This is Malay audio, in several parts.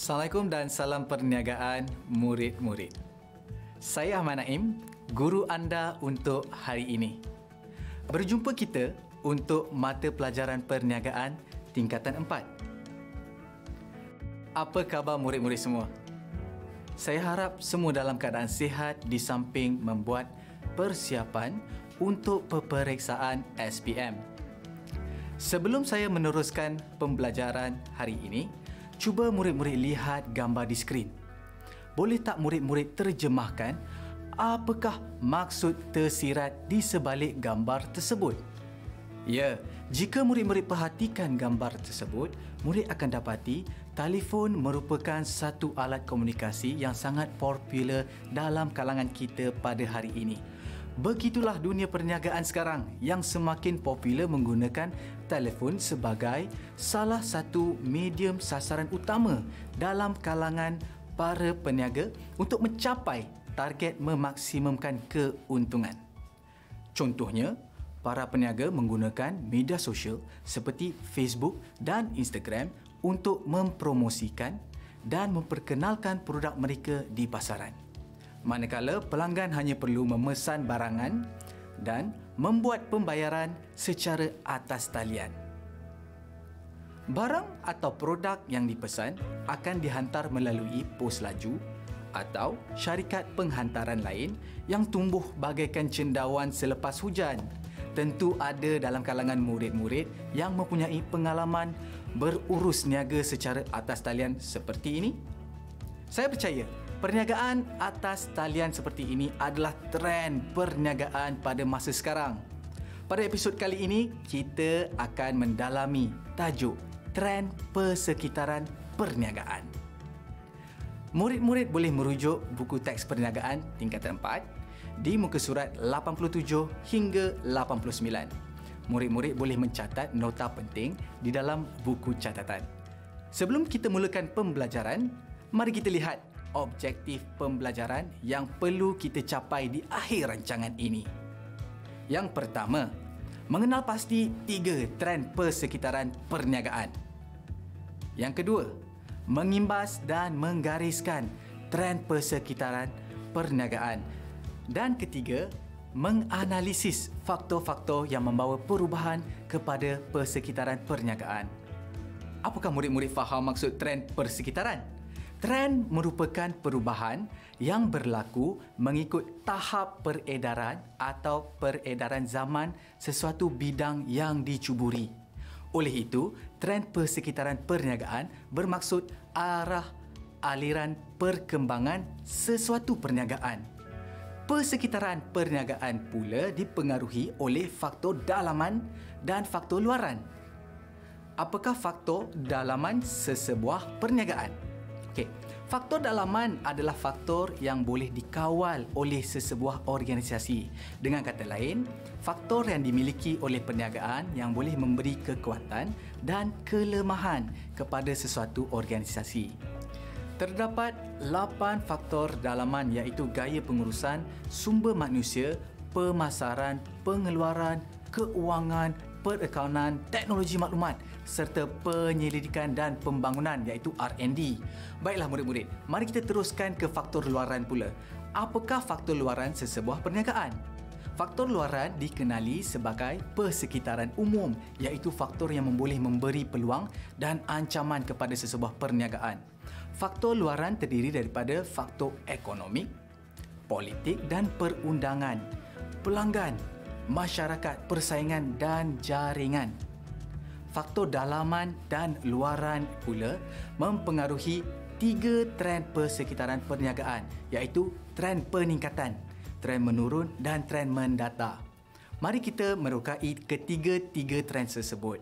Assalamualaikum dan salam perniagaan murid-murid. Saya Ahmad Naim, guru anda untuk hari ini. Berjumpa kita untuk mata pelajaran perniagaan tingkatan 4. Apa khabar murid-murid semua? Saya harap semua dalam keadaan sihat di samping membuat persiapan untuk peperiksaan SPM. Sebelum saya meneruskan pembelajaran hari ini, cuba murid-murid lihat gambar di skrin. Boleh tak murid-murid terjemahkan apakah maksud tersirat di sebalik gambar tersebut? Ya, jika murid-murid perhatikan gambar tersebut, murid akan dapati telefon merupakan satu alat komunikasi yang sangat popular dalam kalangan kita pada hari ini. Begitulah dunia perniagaan sekarang yang semakin popular menggunakan telefon sebagai salah satu medium sasaran utama dalam kalangan para peniaga untuk mencapai target memaksimumkan keuntungan. Contohnya, para peniaga menggunakan media sosial seperti Facebook dan Instagram untuk mempromosikan dan memperkenalkan produk mereka di pasaran. Manakala pelanggan hanya perlu memesan barangan dan membuat pembayaran secara atas talian. Barang atau produk yang dipesan akan dihantar melalui Pos Laju atau syarikat penghantaran lain yang tumbuh bagaikan cendawan selepas hujan. Tentu ada dalam kalangan murid-murid yang mempunyai pengalaman berurus niaga secara atas talian seperti ini. Saya percaya perniagaan atas talian seperti ini adalah trend perniagaan pada masa sekarang. Pada episod kali ini, kita akan mendalami tajuk trend persekitaran perniagaan. Murid-murid boleh merujuk buku teks perniagaan tingkatan 4 di muka surat 87 hingga 89. Murid-murid boleh mencatat nota penting di dalam buku catatan. Sebelum kita mulakan pembelajaran, mari kita lihat objektif pembelajaran yang perlu kita capai di akhir rancangan ini. Yang pertama, mengenal pasti 3 trend persekitaran perniagaan. Yang kedua, mengimbas dan menggariskan trend persekitaran perniagaan. Dan ketiga, menganalisis faktor-faktor yang membawa perubahan kepada persekitaran perniagaan. Apakah murid-murid faham maksud trend persekitaran? Trend merupakan perubahan yang berlaku mengikut tahap peredaran atau peredaran zaman sesuatu bidang yang dicuburi. Oleh itu, trend persekitaran perniagaan bermaksud arah aliran perkembangan sesuatu perniagaan. Persekitaran perniagaan pula dipengaruhi oleh faktor dalaman dan faktor luaran. Apakah faktor dalaman sesebuah perniagaan? Okey, faktor dalaman adalah faktor yang boleh dikawal oleh sesebuah organisasi. Dengan kata lain, faktor yang dimiliki oleh perniagaan yang boleh memberi kekuatan dan kelemahan kepada sesuatu organisasi. Terdapat 8 faktor dalaman iaitu gaya pengurusan, sumber manusia, pemasaran, pengeluaran, keuangan, perakaunan, teknologi maklumat serta penyelidikan dan pembangunan iaitu R&D. Baiklah murid-murid, mari kita teruskan ke faktor luaran pula. Apakah faktor luaran sesebuah perniagaan? Faktor luaran dikenali sebagai persekitaran umum iaitu faktor yang boleh memberi peluang dan ancaman kepada sesebuah perniagaan. Faktor luaran terdiri daripada faktor ekonomik, politik dan perundangan, pelanggan, masyarakat, persaingan dan jaringan. Faktor dalaman dan luaran pula mempengaruhi 3 trend persekitaran perniagaan iaitu trend peningkatan, trend menurun dan trend mendata. Mari kita merokai ketiga-tiga trend tersebut.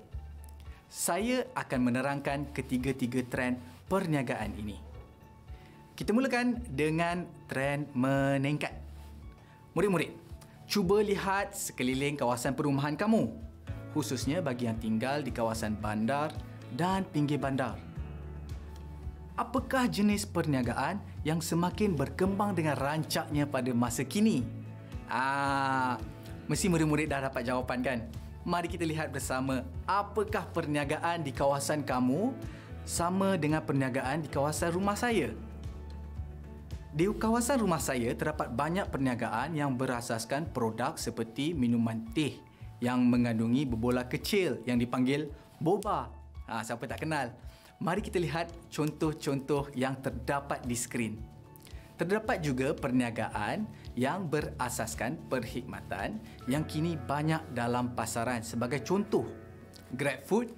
Saya akan menerangkan ketiga-tiga trend perniagaan ini. Kita mulakan dengan trend meningkat. Murid-murid, cuba lihat sekeliling kawasan perumahan kamu, khususnya bagi yang tinggal di kawasan bandar dan pinggir bandar. Apakah jenis perniagaan yang semakin berkembang dengan rancaknya pada masa kini? Mesti murid-murid dah dapat jawapan kan? Mari kita lihat bersama apakah perniagaan di kawasan kamu sama dengan perniagaan di kawasan rumah saya. Di kawasan rumah saya terdapat banyak perniagaan yang berasaskan produk seperti minuman teh yang mengandungi bobola kecil yang dipanggil boba. Siapa tak kenal? Mari kita lihat contoh-contoh yang terdapat di skrin. Terdapat juga perniagaan yang berasaskan perkhidmatan yang kini banyak dalam pasaran sebagai contoh GrabFood,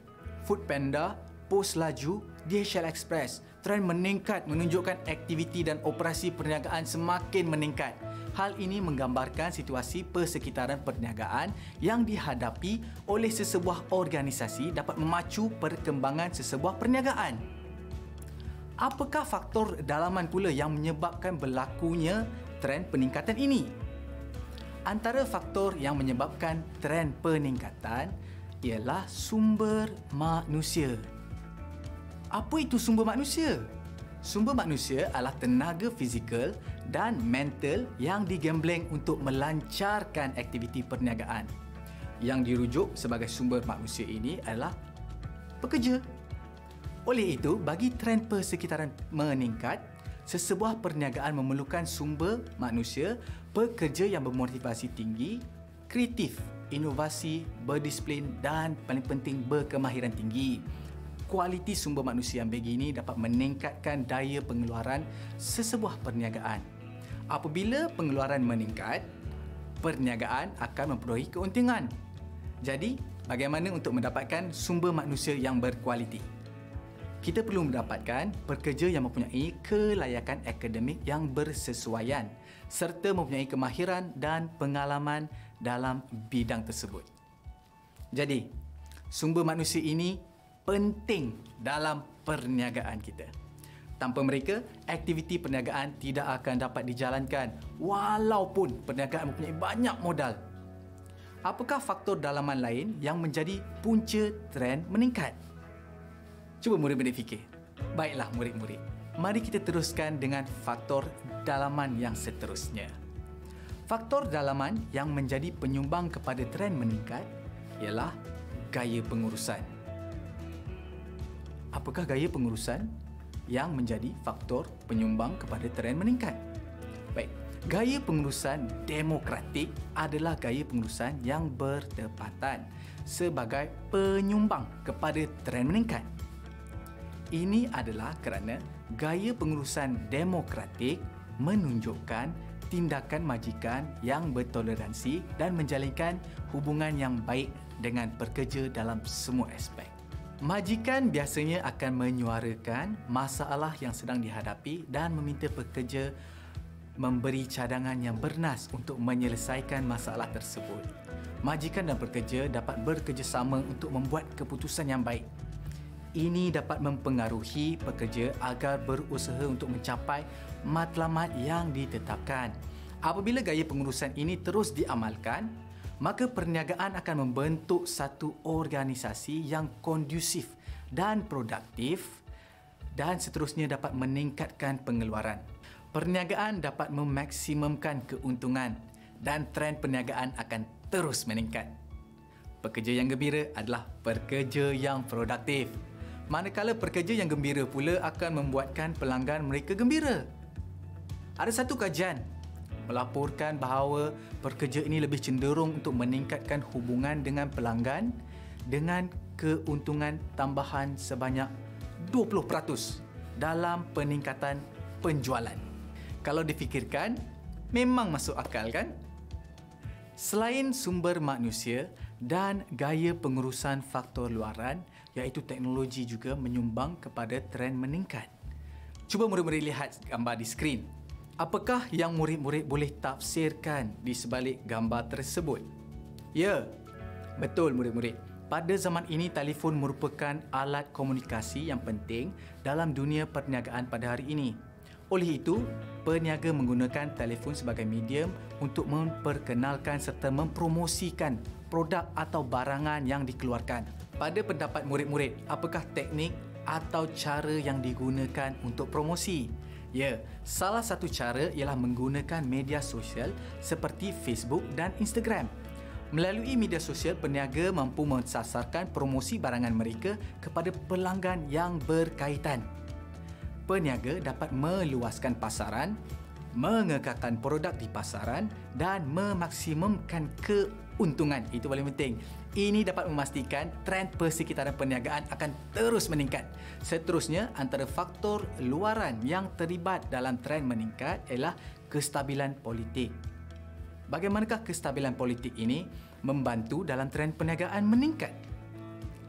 Foodpanda, Pos Laju, DHL Express. Trend meningkat menunjukkan aktiviti dan operasi perniagaan semakin meningkat. Hal ini menggambarkan situasi persekitaran perniagaan yang dihadapi oleh sesebuah organisasi dapat memacu perkembangan sesebuah perniagaan. Apakah faktor dalaman pula yang menyebabkan berlakunya trend peningkatan ini? Antara faktor yang menyebabkan trend peningkatan ialah sumber manusia. Apa itu sumber manusia? Sumber manusia adalah tenaga fizikal dan mental yang digembleng untuk melancarkan aktiviti perniagaan. Yang dirujuk sebagai sumber manusia ini adalah pekerja. Oleh itu, bagi trend persekitaran meningkat, sesebuah perniagaan memerlukan sumber manusia, pekerja yang bermotivasi tinggi, kreatif, inovasi, berdisiplin dan paling penting berkemahiran tinggi. Kualiti sumber manusia yang begini dapat meningkatkan daya pengeluaran sesebuah perniagaan. Apabila pengeluaran meningkat, perniagaan akan memperoleh keuntungan. Jadi, bagaimana untuk mendapatkan sumber manusia yang berkualiti? Kita perlu mendapatkan pekerja yang mempunyai kelayakan akademik yang bersesuaian serta mempunyai kemahiran dan pengalaman dalam bidang tersebut. Jadi, sumber manusia ini penting dalam perniagaan kita. Tanpa mereka, aktiviti perniagaan tidak akan dapat dijalankan walaupun perniagaan mempunyai banyak modal. Apakah faktor dalaman lain yang menjadi punca trend meningkat? Cuba murid-murid fikir. Baiklah murid-murid, mari kita teruskan dengan faktor dalaman yang seterusnya. Faktor dalaman yang menjadi penyumbang kepada trend meningkat ialah gaya pengurusan. Apakah gaya pengurusan yang menjadi faktor penyumbang kepada trend meningkat? Baik, gaya pengurusan demokratik adalah gaya pengurusan yang bertepatan sebagai penyumbang kepada trend meningkat. Ini adalah kerana gaya pengurusan demokratik menunjukkan tindakan majikan yang bertoleransi dan menjalinkan hubungan yang baik dengan pekerja dalam semua aspek. Majikan biasanya akan menyuarakan masalah yang sedang dihadapi dan meminta pekerja memberi cadangan yang bernas untuk menyelesaikan masalah tersebut. Majikan dan pekerja dapat bekerjasama untuk membuat keputusan yang baik. Ini dapat mempengaruhi pekerja agar berusaha untuk mencapai matlamat yang ditetapkan. Apabila gaya pengurusan ini terus diamalkan, maka perniagaan akan membentuk satu organisasi yang kondusif dan produktif dan seterusnya dapat meningkatkan pengeluaran. Perniagaan dapat memaksimumkan keuntungan dan trend perniagaan akan terus meningkat. Pekerja yang gembira adalah pekerja yang produktif. Manakala pekerja yang gembira pula akan membuatkan pelanggan mereka gembira. Ada satu kajian melaporkan bahawa pekerja ini lebih cenderung untuk meningkatkan hubungan dengan pelanggan dengan keuntungan tambahan sebanyak 20% dalam peningkatan penjualan. Kalau difikirkan, memang masuk akal kan? Selain sumber manusia dan gaya pengurusan faktor luaran, iaitu teknologi juga menyumbang kepada trend meningkat. Cuba murid-murid lihat gambar di skrin. Apakah yang murid-murid boleh tafsirkan di sebalik gambar tersebut? Ya, betul murid-murid. Pada zaman ini, telefon merupakan alat komunikasi yang penting dalam dunia perniagaan pada hari ini. Oleh itu, peniaga menggunakan telefon sebagai medium untuk memperkenalkan serta mempromosikan produk atau barangan yang dikeluarkan. Pada pendapat murid-murid, apakah teknik atau cara yang digunakan untuk promosi? Ya, salah satu cara ialah menggunakan media sosial seperti Facebook dan Instagram. Melalui media sosial, peniaga mampu mensasarkan promosi barangan mereka kepada pelanggan yang berkaitan. Peniaga dapat meluaskan pasaran, mengekalkan produk di pasaran dan memaksimumkan keuntungan. Itu paling penting. Ini dapat memastikan trend persekitaran perniagaan akan terus meningkat. Seterusnya, antara faktor luaran yang terlibat dalam trend meningkat ialah kestabilan politik. Bagaimanakah kestabilan politik ini membantu dalam trend perniagaan meningkat?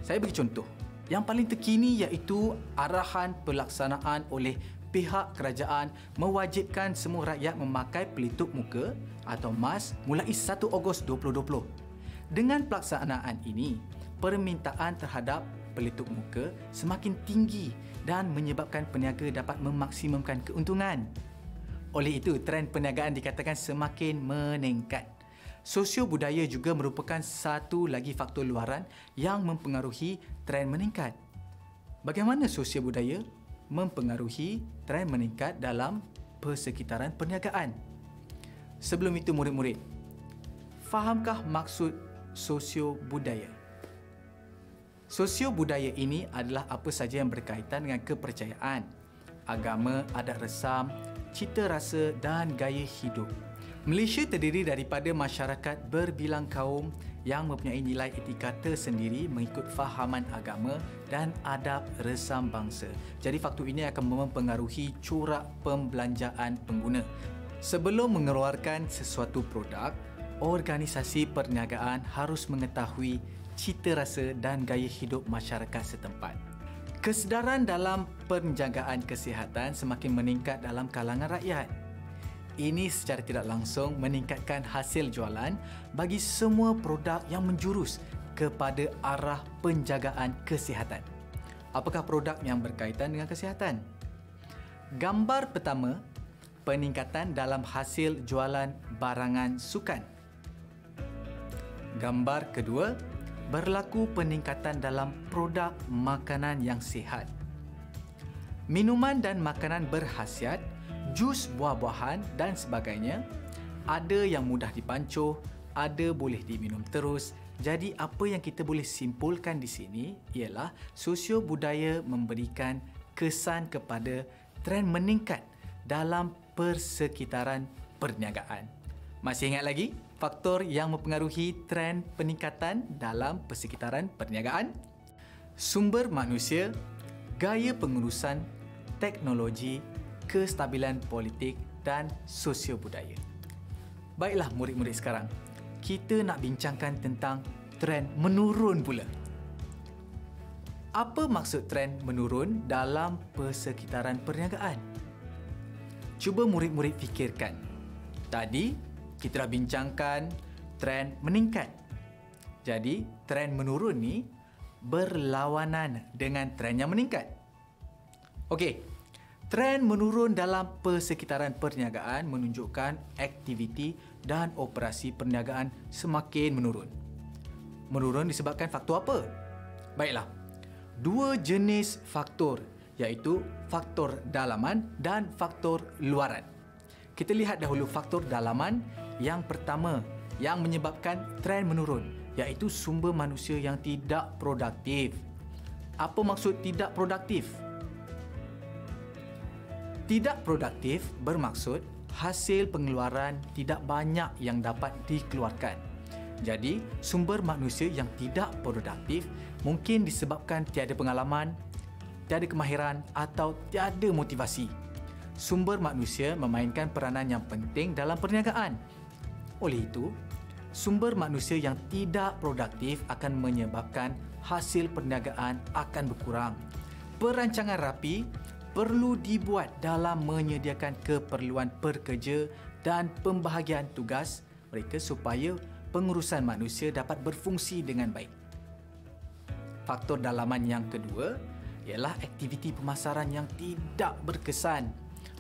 Saya beri contoh. Yang paling terkini iaitu arahan pelaksanaan oleh pihak kerajaan mewajibkan semua rakyat memakai pelitup muka atau mask mulai 1 Ogos 2020. Dengan pelaksanaan ini, permintaan terhadap pelitup muka semakin tinggi dan menyebabkan peniaga dapat memaksimumkan keuntungan. Oleh itu, trend perniagaan dikatakan semakin meningkat. Sosio-budaya juga merupakan satu lagi faktor luaran yang mempengaruhi trend meningkat. Bagaimana sosio-budaya mempengaruhi trend meningkat dalam persekitaran perniagaan? Sebelum itu, murid-murid, fahamkah maksud sosio-budaya? Sosio-budaya ini adalah apa saja yang berkaitan dengan kepercayaan, agama, adat resam, cita rasa dan gaya hidup. Malaysia terdiri daripada masyarakat berbilang kaum yang mempunyai nilai etika tersendiri mengikut fahaman agama dan adab resam bangsa. Jadi faktor ini akan mempengaruhi corak pembelanjaan pengguna. Sebelum mengeluarkan sesuatu produk, organisasi perniagaan harus mengetahui cita rasa dan gaya hidup masyarakat setempat. Kesedaran dalam penjagaan kesihatan semakin meningkat dalam kalangan rakyat. Ini secara tidak langsung meningkatkan hasil jualan bagi semua produk yang menjurus kepada arah penjagaan kesihatan. Apakah produk yang berkaitan dengan kesihatan? Gambar pertama, peningkatan dalam hasil jualan barangan sukan. Gambar kedua, berlaku peningkatan dalam produk makanan yang sihat. Minuman dan makanan berkhasiat, jus buah-buahan dan sebagainya. Ada yang mudah dipancuh, ada boleh diminum terus. Jadi apa yang kita boleh simpulkan di sini ialah sosio-budaya memberikan kesan kepada trend meningkat dalam persekitaran perniagaan. Masih ingat lagi faktor yang mempengaruhi trend peningkatan dalam persekitaran perniagaan? Sumber manusia, gaya pengurusan, teknologi, kestabilan politik dan sosiobudaya. Baiklah murid-murid sekarang, kita nak bincangkan tentang trend menurun pula. Apa maksud trend menurun dalam persekitaran perniagaan? Cuba murid-murid fikirkan. Tadi, kita dah bincangkan trend meningkat. Jadi, trend menurun ni berlawanan dengan trend yang meningkat. Okey, trend menurun dalam persekitaran perniagaan menunjukkan aktiviti dan operasi perniagaan semakin menurun. Menurun disebabkan faktor apa? Baiklah, dua jenis faktor iaitu faktor dalaman dan faktor luaran. Kita lihat dahulu faktor dalaman. Yang pertama yang menyebabkan trend menurun iaitu sumber manusia yang tidak produktif. Apa maksud tidak produktif? Tidak produktif bermaksud hasil pengeluaran tidak banyak yang dapat dikeluarkan. Jadi, sumber manusia yang tidak produktif mungkin disebabkan tiada pengalaman, tiada kemahiran atau tiada motivasi. Sumber manusia memainkan peranan yang penting dalam perniagaan. Oleh itu, sumber manusia yang tidak produktif akan menyebabkan hasil perniagaan akan berkurang. Perancangan rapi perlu dibuat dalam menyediakan keperluan pekerja dan pembahagian tugas mereka supaya pengurusan manusia dapat berfungsi dengan baik. Faktor dalaman yang kedua ialah aktiviti pemasaran yang tidak berkesan.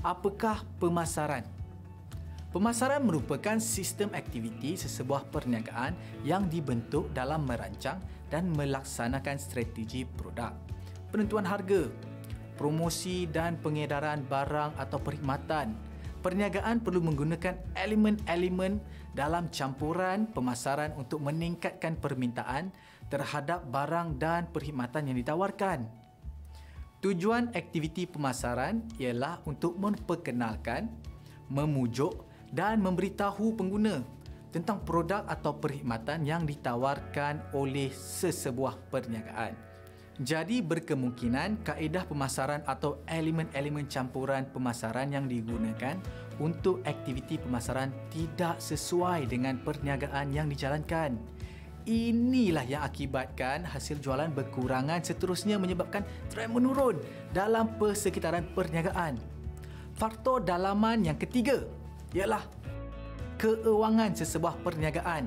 Apakah pemasaran? Pemasaran merupakan sistem aktiviti sesebuah perniagaan yang dibentuk dalam merancang dan melaksanakan strategi produk, penentuan harga, promosi dan pengedaran barang atau perkhidmatan. Perniagaan perlu menggunakan elemen-elemen dalam campuran pemasaran untuk meningkatkan permintaan terhadap barang dan perkhidmatan yang ditawarkan. Tujuan aktiviti pemasaran ialah untuk memperkenalkan, memujuk dan memberitahu pengguna tentang produk atau perkhidmatan yang ditawarkan oleh sesebuah perniagaan. Jadi berkemungkinan kaedah pemasaran atau elemen-elemen campuran pemasaran yang digunakan untuk aktiviti pemasaran tidak sesuai dengan perniagaan yang dijalankan. Inilah yang akibatkan hasil jualan berkurangan, seterusnya menyebabkan trend menurun dalam persekitaran perniagaan. Faktor dalaman yang ketiga ialah keuangan sesebuah perniagaan.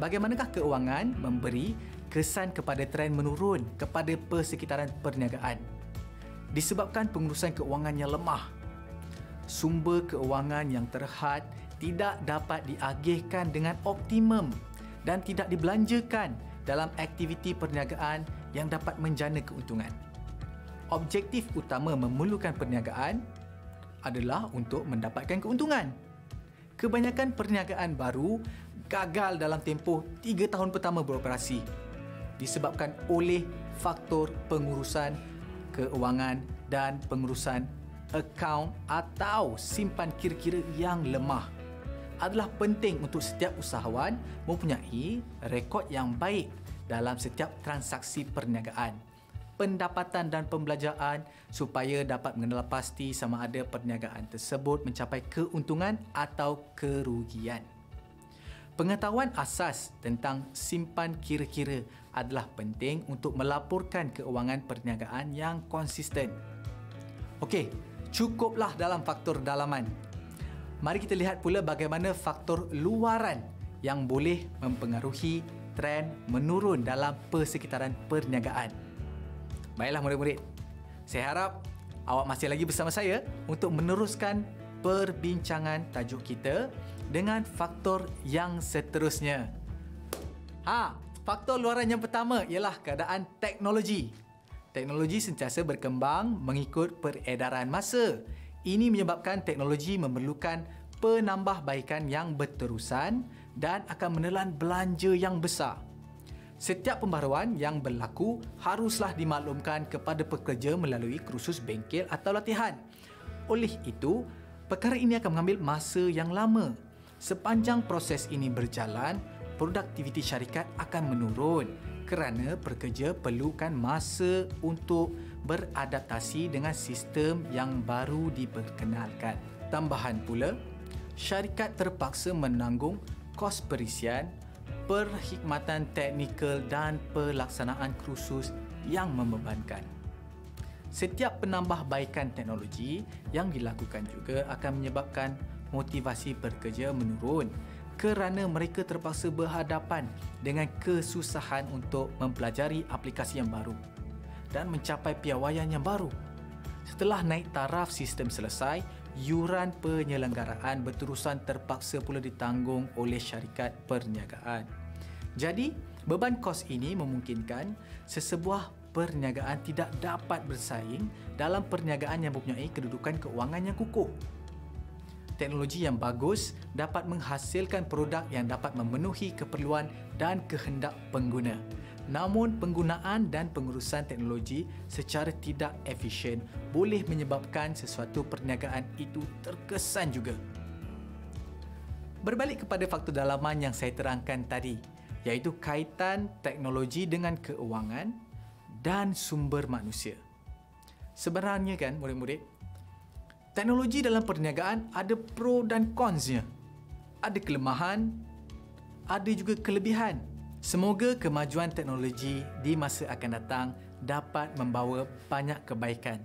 Bagaimanakah keuangan memberi kesan kepada trend menurun kepada persekitaran perniagaan? Disebabkan pengurusan keuangan yang lemah. Sumber keuangan yang terhad tidak dapat diagihkan dengan optimum dan tidak dibelanjakan dalam aktiviti perniagaan yang dapat menjana keuntungan. Objektif utama memerlukan perniagaan adalah untuk mendapatkan keuntungan. Kebanyakan perniagaan baru gagal dalam tempoh 3 tahun pertama beroperasi disebabkan oleh faktor pengurusan keuangan dan pengurusan akaun atau simpan kira-kira yang lemah. Adalah penting untuk setiap usahawan mempunyai rekod yang baik dalam setiap transaksi perniagaan, pendapatan dan pembelanjaan supaya dapat mengenal pasti sama ada perniagaan tersebut mencapai keuntungan atau kerugian. Pengetahuan asas tentang simpan kira-kira adalah penting untuk melaporkan keuangan perniagaan yang konsisten. Okey, cukuplah dalam faktor dalaman. Mari kita lihat pula bagaimana faktor luaran yang boleh mempengaruhi trend menurun dalam persekitaran perniagaan. Baiklah murid-murid, saya harap awak masih lagi bersama saya untuk meneruskan perbincangan tajuk kita dengan faktor yang seterusnya. Faktor luaran yang pertama ialah keadaan teknologi. Teknologi sentiasa berkembang mengikut peredaran masa. Ini menyebabkan teknologi memerlukan penambahbaikan yang berterusan dan akan menelan belanja yang besar. Setiap pembaruan yang berlaku haruslah dimaklumkan kepada pekerja melalui kursus bengkel atau latihan. Oleh itu, perkara ini akan mengambil masa yang lama. Sepanjang proses ini berjalan, produktiviti syarikat akan menurun kerana pekerja perlukan masa untuk beradaptasi dengan sistem yang baru diperkenalkan. Tambahan pula, syarikat terpaksa menanggung kos perisian, perkhidmatan teknikal dan pelaksanaan kursus yang membebankan. Setiap penambahbaikan teknologi yang dilakukan juga akan menyebabkan motivasi pekerja menurun kerana mereka terpaksa berhadapan dengan kesusahan untuk mempelajari aplikasi yang baru dan mencapai piawaian yang baru. Setelah naik taraf sistem selesai, yuran penyelenggaraan berterusan terpaksa pula ditanggung oleh syarikat perniagaan. Jadi, beban kos ini memungkinkan sesebuah perniagaan tidak dapat bersaing dalam perniagaan yang mempunyai kedudukan keuangan yang kukuh. Teknologi yang bagus dapat menghasilkan produk yang dapat memenuhi keperluan dan kehendak pengguna. Namun, penggunaan dan pengurusan teknologi secara tidak efisien boleh menyebabkan sesuatu perniagaan itu terkesan juga. Berbalik kepada faktor dalaman yang saya terangkan tadi, iaitu kaitan teknologi dengan keuangan dan sumber manusia. Sebenarnya kan murid-murid, teknologi dalam perniagaan ada pro dan consnya. Ada kelemahan, ada juga kelebihan. Semoga kemajuan teknologi di masa akan datang dapat membawa banyak kebaikan,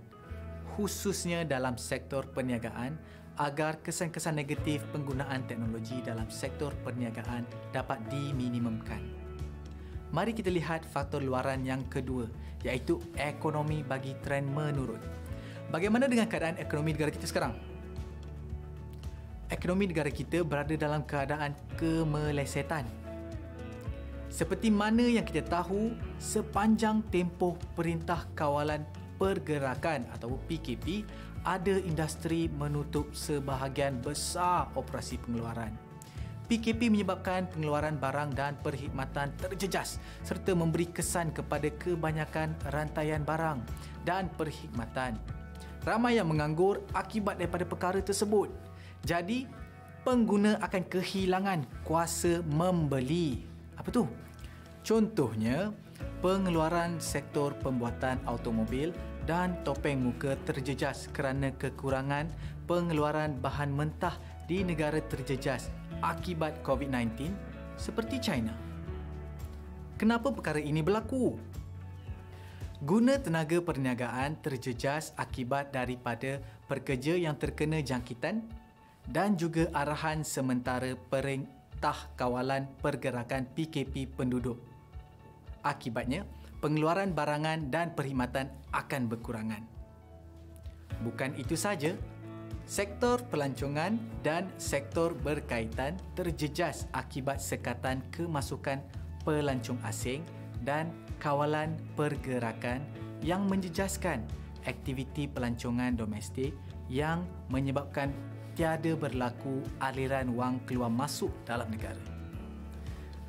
khususnya dalam sektor perniagaan, agar kesan-kesan negatif penggunaan teknologi dalam sektor perniagaan dapat diminimumkan. Mari kita lihat faktor luaran yang kedua, iaitu ekonomi bagi trend menurun. Bagaimana dengan keadaan ekonomi negara kita sekarang? Ekonomi negara kita berada dalam keadaan kemelesetan. Seperti mana yang kita tahu, sepanjang tempoh Perintah Kawalan Pergerakan atau PKP, ada industri menutup sebahagian besar operasi pengeluaran. PKP menyebabkan pengeluaran barang dan perkhidmatan terjejas serta memberi kesan kepada kebanyakan rantaian barang dan perkhidmatan. Ramai yang menganggur akibat daripada perkara tersebut. Jadi, pengguna akan kehilangan kuasa membeli. Apa tu? Contohnya, pengeluaran sektor pembuatan automobil dan topeng muka terjejas kerana kekurangan pengeluaran bahan mentah di negara terjejas akibat COVID-19 seperti China. Kenapa perkara ini berlaku? Guna tenaga perniagaan terjejas akibat daripada pekerja yang terkena jangkitan dan juga arahan sementara Perintah Kawalan Pergerakan PKP Penduduk. Akibatnya, pengeluaran barangan dan perkhidmatan akan berkurangan. Bukan itu saja, sektor pelancongan dan sektor berkaitan terjejas akibat sekatan kemasukan pelancong asing dan kawalan pergerakan yang menjejaskan aktiviti pelancongan domestik yang menyebabkan tiada berlaku aliran wang keluar masuk dalam negara.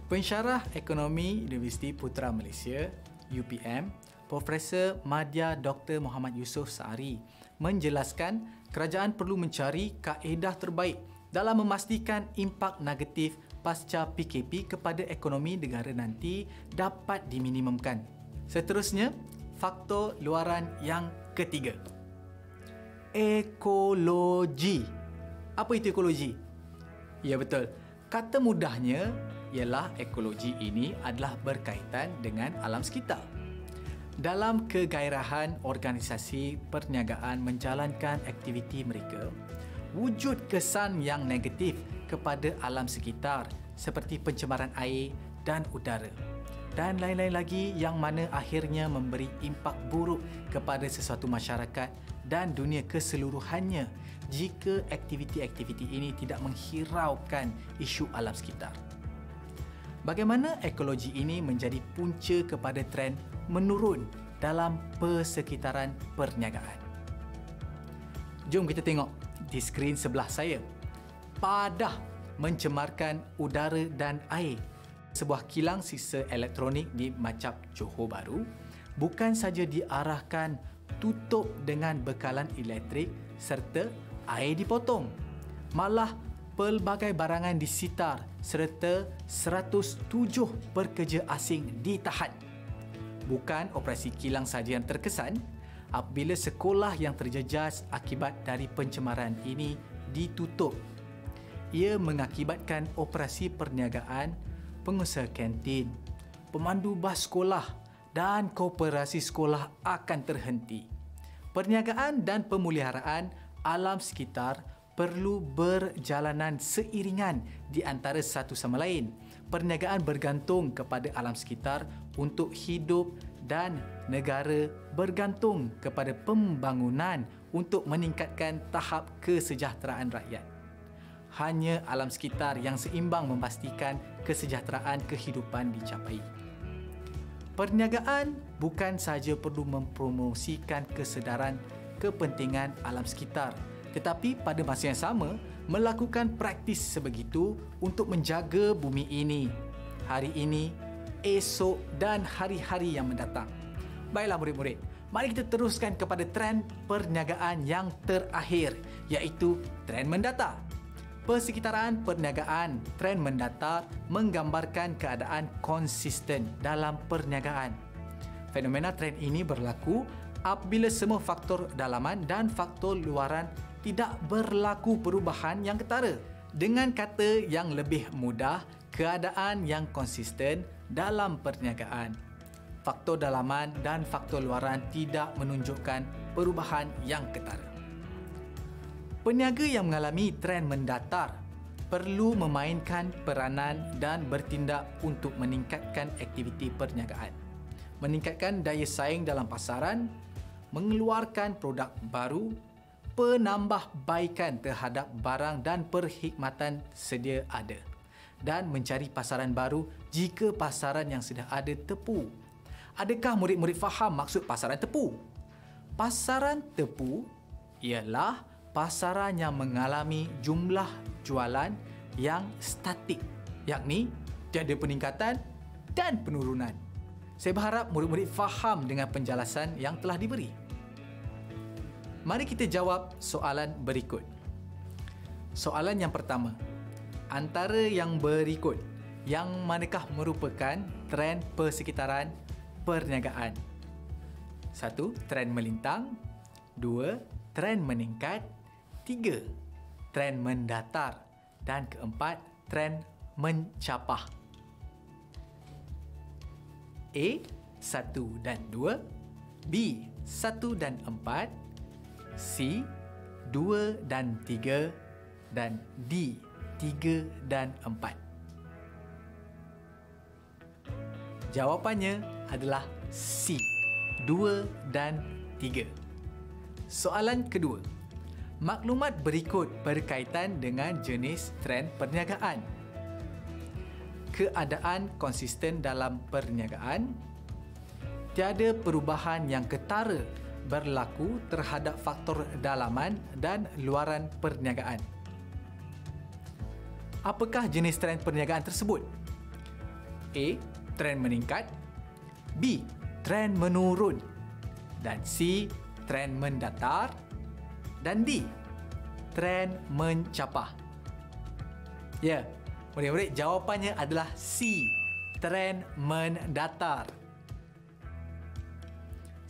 Pensyarah Ekonomi Universiti Putera Malaysia, UPM, Profesor Madya Dr. Muhammad Yusof Saari menjelaskan kerajaan perlu mencari kaedah terbaik dalam memastikan impak negatif pasca PKP kepada ekonomi negara nanti dapat diminimumkan. Seterusnya, faktor luaran yang ketiga. Ekologi. Apa itu ekologi? Ya betul. Kata mudahnya ialah ekologi ini adalah berkaitan dengan alam sekitar. Dalam kegairahan organisasi perniagaan menjalankan aktiviti mereka, wujud kesan yang negatif kepada alam sekitar seperti pencemaran air dan udara dan lain-lain lagi yang mana akhirnya memberi impak buruk kepada sesuatu masyarakat dan dunia keseluruhannya jika aktiviti-aktiviti ini tidak menghiraukan isu alam sekitar. Bagaimana ekologi ini menjadi punca kepada trend menurun dalam persekitaran perniagaan? Jom kita tengok di skrin sebelah saya. Padah mencemarkan udara dan air. Sebuah kilang sisa elektronik di Macap, Johor Bahru bukan saja diarahkan tutup dengan bekalan elektrik serta air dipotong. Malah pelbagai barangan disitar serta 107 pekerja asing ditahan. Bukan operasi kilang saja yang terkesan, apabila sekolah yang terjejas akibat dari pencemaran ini ditutup. Ia mengakibatkan operasi perniagaan, pengusaha kantin, pemandu bas sekolah dan koperasi sekolah akan terhenti. Perniagaan dan pemuliharaan alam sekitar perlu berjalanan seiringan di antara satu sama lain. Perniagaan bergantung kepada alam sekitar untuk hidup dan negara bergantung kepada pembangunan untuk meningkatkan tahap kesejahteraan rakyat. Hanya alam sekitar yang seimbang memastikan kesejahteraan kehidupan dicapai. Perniagaan bukan sahaja perlu mempromosikan kesedaran kepentingan alam sekitar, tetapi pada masa yang sama, melakukan praktis sebegitu untuk menjaga bumi ini, hari ini, esok dan hari-hari yang mendatang. Baiklah murid-murid, mari kita teruskan kepada trend perniagaan yang terakhir, iaitu trend mendata. Persekitaran perniagaan, trend mendata menggambarkan keadaan konsisten dalam perniagaan. Fenomena trend ini berlaku apabila semua faktor dalaman dan faktor luaran tidak berlaku perubahan yang ketara. Dengan kata yang lebih mudah, keadaan yang konsisten dalam perniagaan. Faktor dalaman dan faktor luaran tidak menunjukkan perubahan yang ketara. Peniaga yang mengalami trend mendatar perlu memainkan peranan dan bertindak untuk meningkatkan aktiviti perniagaan, meningkatkan daya saing dalam pasaran, mengeluarkan produk baru, penambahbaikan terhadap barang dan perkhidmatan sedia ada dan mencari pasaran baru jika pasaran yang sedia ada tepu. Adakah murid-murid faham maksud pasaran tepu? Pasaran tepu ialah pasaran yang mengalami jumlah jualan yang statik, yakni tiada peningkatan dan penurunan. Saya berharap murid-murid faham dengan penjelasan yang telah diberi. Mari kita jawab soalan berikut. Soalan yang pertama, antara yang berikut, yang manakah merupakan trend persekitaran perniagaan? 1. Trend melintang. 2. Trend meningkat. 3. Trend mendatar. Dan keempat, trend mencapah. A. 1 dan 2, B. 1 dan 4, C. 2 dan 3, dan D. 3 dan 4. Jawapannya adalah C. 2 dan 3. Soalan kedua. Maklumat berikut berkaitan dengan jenis trend perniagaan. Keadaan konsisten dalam perniagaan. Tiada perubahan yang ketara berlaku terhadap faktor dalaman dan luaran perniagaan. Apakah jenis trend perniagaan tersebut? A. Trend meningkat. B. Trend menurun. Dan C. Trend mendatar. Dan D. Trend mencapah. Ya, murid-murid, jawapannya adalah C. Trend mendatar.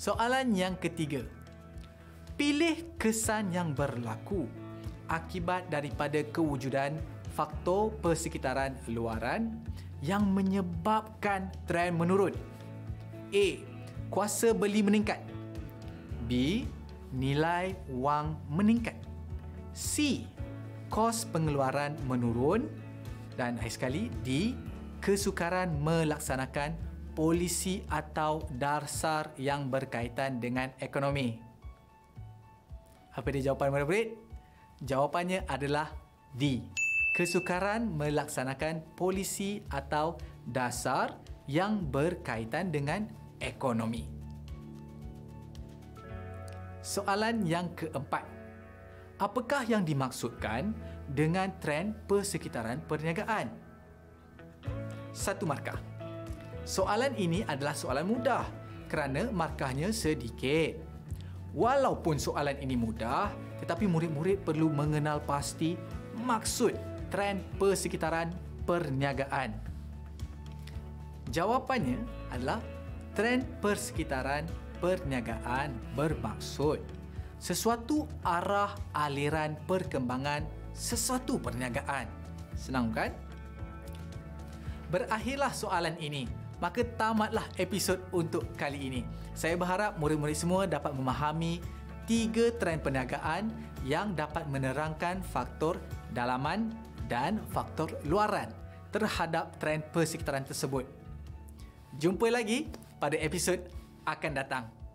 Soalan yang ketiga. Pilih kesan yang berlaku akibat daripada kewujudan faktor persekitaran luaran yang menyebabkan trend menurun. A. Kuasa beli meningkat. B. Nilai wang meningkat. C. Kos pengeluaran menurun. Dan akhir sekali, D. Kesukaran melaksanakan polisi atau dasar yang berkaitan dengan ekonomi. Apa dia jawapan murid-murid? Jawapannya adalah D. Kesukaran melaksanakan polisi atau dasar yang berkaitan dengan ekonomi. Soalan yang keempat. Apakah yang dimaksudkan dengan trend persekitaran perniagaan? 1 markah. Soalan ini adalah soalan mudah kerana markahnya sedikit. Walaupun soalan ini mudah, tetapi murid-murid perlu mengenal pasti maksud trend persekitaran perniagaan. Jawapannya adalah trend persekitaran perniagaan bermaksud sesuatu arah aliran perkembangan sesuatu perniagaan. Senang kan? Berakhirlah soalan ini. Maka tamatlah episod untuk kali ini. Saya berharap murid-murid semua dapat memahami 3 trend perniagaan yang dapat menerangkan faktor dalaman dan faktor luaran terhadap trend persekitaran tersebut. Jumpa lagi pada episod akan datang.